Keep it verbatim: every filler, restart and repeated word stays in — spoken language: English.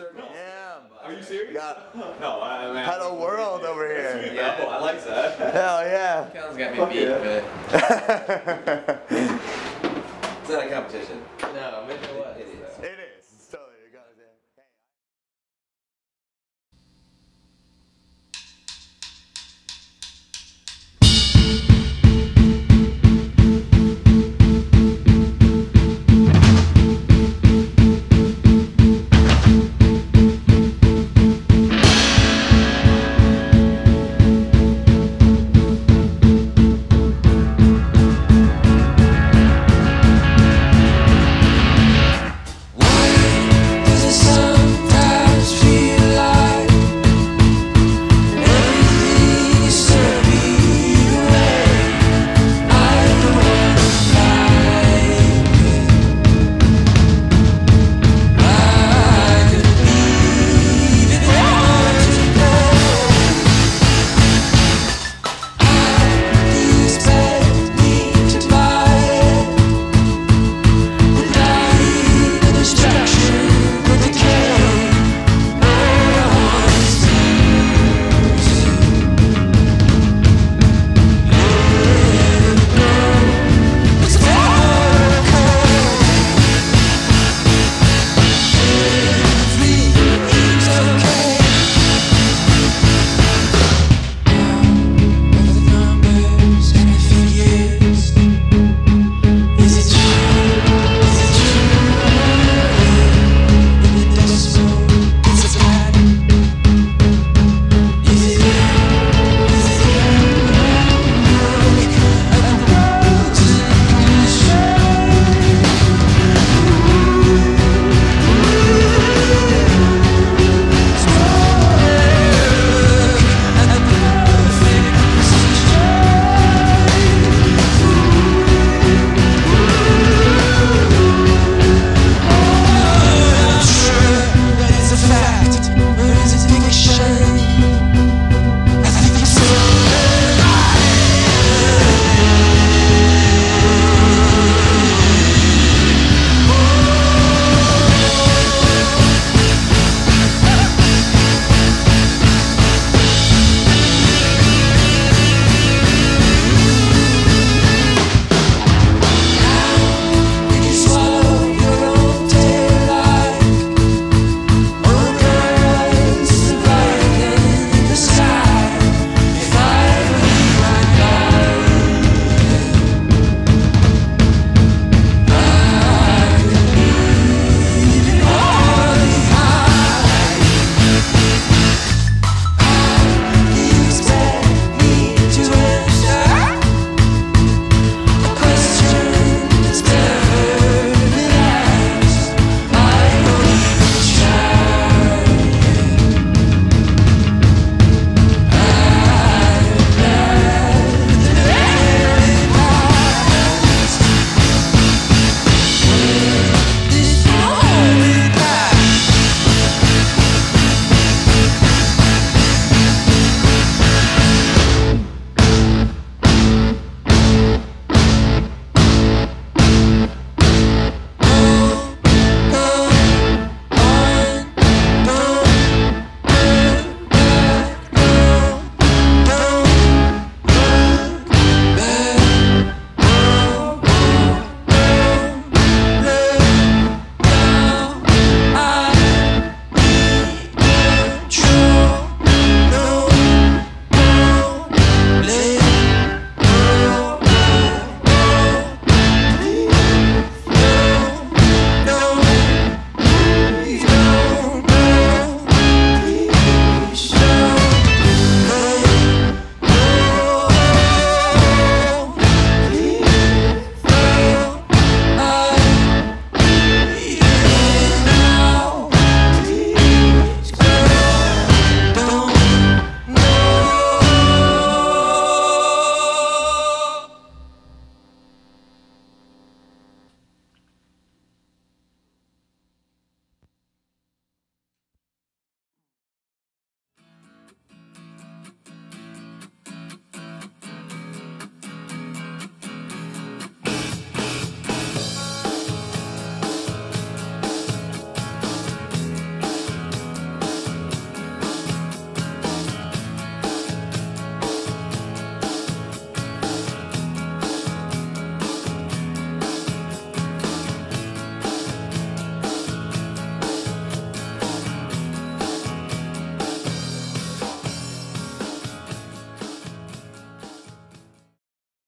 third world. Damn. Are you serious? Got no, I mean, Hello World over here. Sweet, yeah. I like that. Hell yeah. Cal's got me beat, yeah. but. It's not a competition. No, I'm into what? It is.